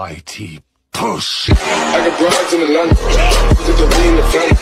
mighty push. I got broads in Atlanta, with the lean in the family.